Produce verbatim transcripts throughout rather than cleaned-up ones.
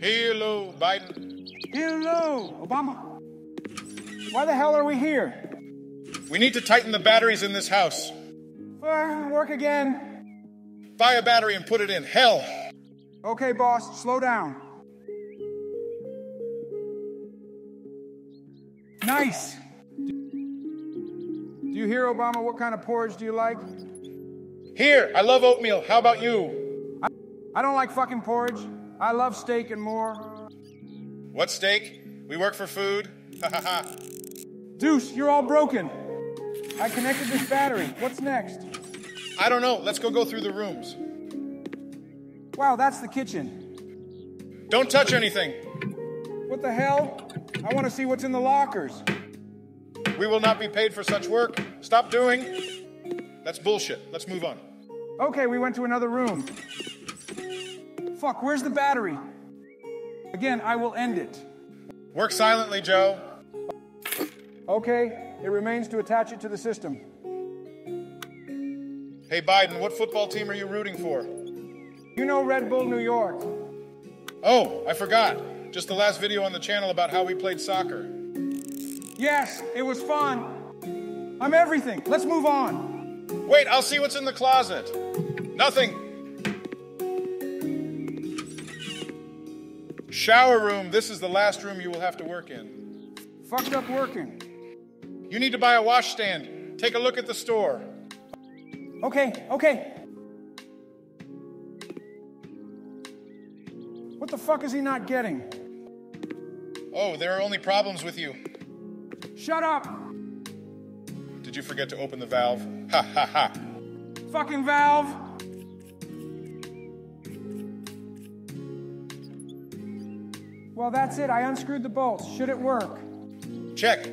Hello, Biden. Hello, Obama. Why the hell are we here? We need to tighten the batteries in this house. Uh, work again. Buy a battery and put it in hell. Okay, boss, slow down. Nice. Do you hear, Obama? What kind of porridge do you like? Here, I love oatmeal. How about you? I, I don't like fucking porridge. I love steak and more. What steak? We work for food. Ha ha ha. Deuce, you're all broken. I connected this battery. What's next? I don't know. Let's go go through the rooms. Wow, that's the kitchen. Don't touch anything. What the hell? I want to see what's in the lockers. We will not be paid for such work. Stop doing. That's bullshit. Let's move on. Okay, we went to another room. Fuck, where's the battery? Again, I will end it. Work silently, Joe. Okay, it remains to attach it to the system. Hey, Biden, what football team are you rooting for? You know Red Bull New York. Oh, I forgot. Just the last video on the channel about how we played soccer. Yes, it was fun. I'm everything. Let's move on. Wait, I'll see what's in the closet. Nothing. Shower room, this is the last room you will have to work in. Fucked up working. You need to buy a washstand. Take a look at the store. Okay, okay. What the fuck is he not getting? Oh, there are only problems with you. Shut up! Did you forget to open the valve? Ha ha ha. Fucking valve! Well, that's it. I unscrewed the bolts. Should it work? Check.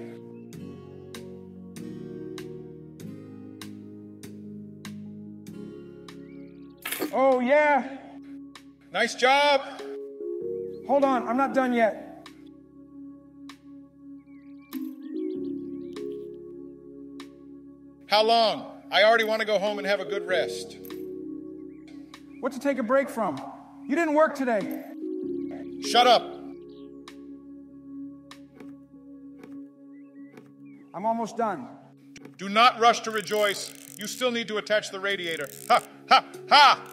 Oh, yeah. Nice job. Hold on. I'm not done yet. How long? I already want to go home and have a good rest. What to take a break from? You didn't work today. Shut up. I'm almost done. Do not rush to rejoice. You still need to attach the radiator. Ha, ha, ha!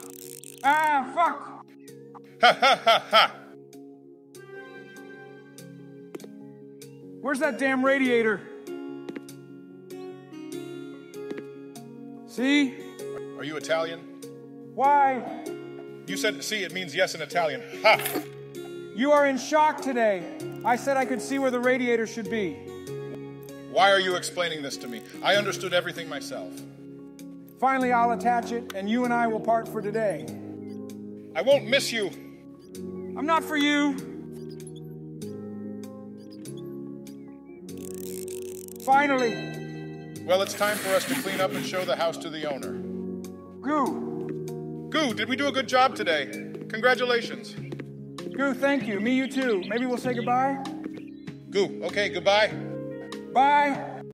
Ah, fuck! Ha, ha, ha, ha! Where's that damn radiator? See? Are you Italian? Why? You said see, it means yes in Italian. Ha! You are in shock today. I said I could see where the radiator should be. Why are you explaining this to me? I understood everything myself. Finally, I'll attach it, and you and I will part for today. I won't miss you. I'm not for you. Finally. Well, it's time for us to clean up and show the house to the owner. Goo. Goo, did we do a good job today? Congratulations. Goo, thank you. Me, you too. Maybe we'll say goodbye? Goo, okay, goodbye. Bye.